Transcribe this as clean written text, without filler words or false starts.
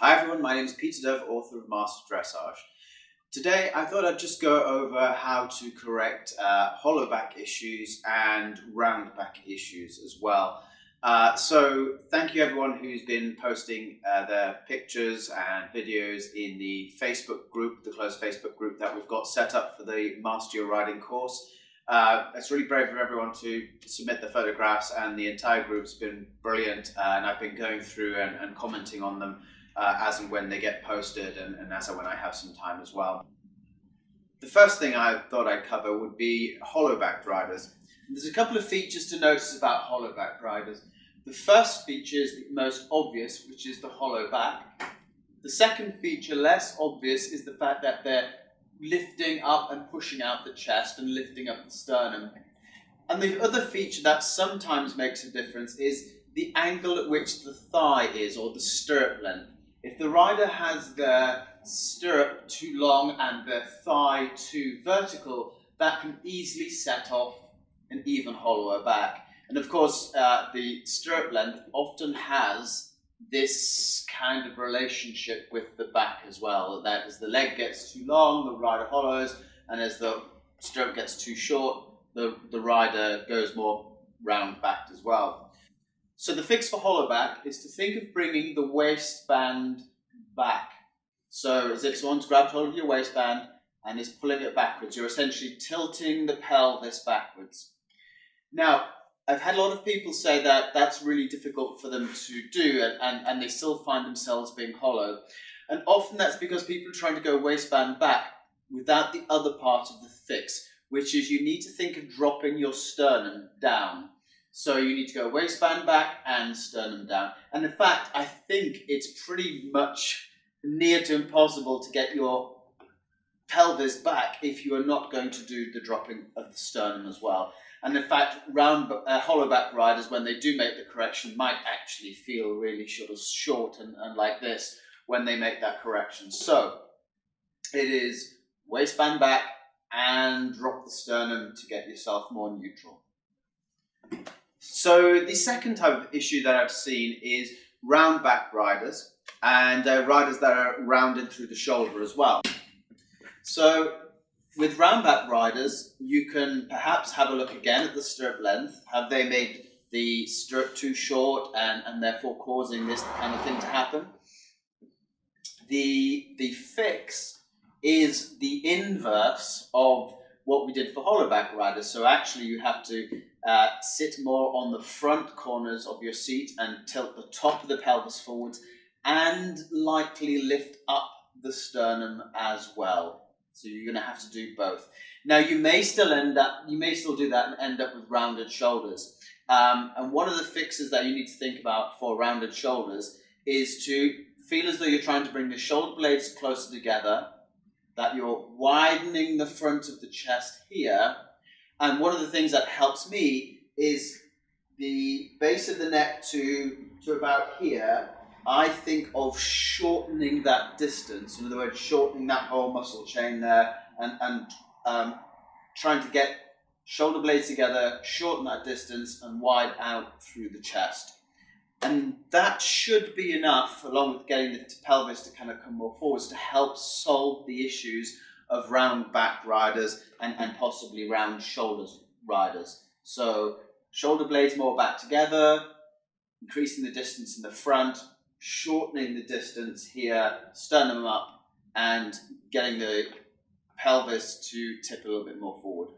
Hi everyone, my name is Peter Dove, author of Master Dressage. Today I thought I'd just go over how to correct hollow back issues and round back issues as well. So thank you everyone who's been posting their pictures and videos in the Facebook group, the closed Facebook group that we've got set up for the Master Your Riding course. It's really brave of everyone to submit the photographs, and the entire group's been brilliant, and I've been going through and commenting on them as and when they get posted, and as and when I have some time as well. The first thing I thought I'd cover would be hollow-backed riders. And there's a couple of features to notice about hollow-backed riders. The first feature is the most obvious, which is the hollow back. The second feature, less obvious, is the fact that they're lifting up and pushing out the chest and lifting up the sternum. And the other feature that sometimes makes a difference is the angle at which the thigh is, or the stirrup length. If the rider has their stirrup too long and their thigh too vertical, that can easily set off an even hollower back. And of course, the stirrup length often has this kind of relationship with the back as well. That as the leg gets too long, the rider hollows, and as the stirrup gets too short, the rider goes more round-backed as well. So the fix for hollow back is to think of bringing the waistband back. So as if someone's grabbed hold of your waistband and is pulling it backwards, you're essentially tilting the pelvis backwards. Now, I've had a lot of people say that that's really difficult for them to do, and they still find themselves being hollow. And often that's because people are trying to go waistband back without the other part of the fix, which is you need to think of dropping your sternum down. So you need to go waistband back and sternum down. And in fact, I think it's pretty much near to impossible to get your pelvis back if you are not going to do the dropping of the sternum as well. And in fact, hollow back riders, when they do make the correction, might actually feel really sort of short and like this when they make that correction. So it is waistband back and drop the sternum to get yourself more neutral. So the second type of issue that I've seen is round back riders, and riders that are rounded through the shoulder as well. So with round-back riders, you can perhaps have a look again at the stirrup length. Have they made the stirrup too short and therefore causing this kind of thing to happen? The fix is the inverse of what we did for hollow-back riders. So actually you have to sit more on the front corners of your seat and tilt the top of the pelvis forwards and likely lift up the sternum as well. So you're going to have to do both. Now you may still do that and end up with rounded shoulders. And one of the fixes that you need to think about for rounded shoulders is to feel as though you're trying to bring the shoulder blades closer together, that you're widening the front of the chest here. And one of the things that helps me is the base of the neck to about here. I think of shortening that distance, in other words, shortening that whole muscle chain there and trying to get shoulder blades together, shorten that distance and wide out through the chest. And that should be enough, along with getting the pelvis to kind of come more forwards, to help solve the issues of round back riders and possibly round shoulders riders. So shoulder blades more back together, increasing the distance in the front, shortening the distance here, sternum up, and getting the pelvis to tip a little bit more forward.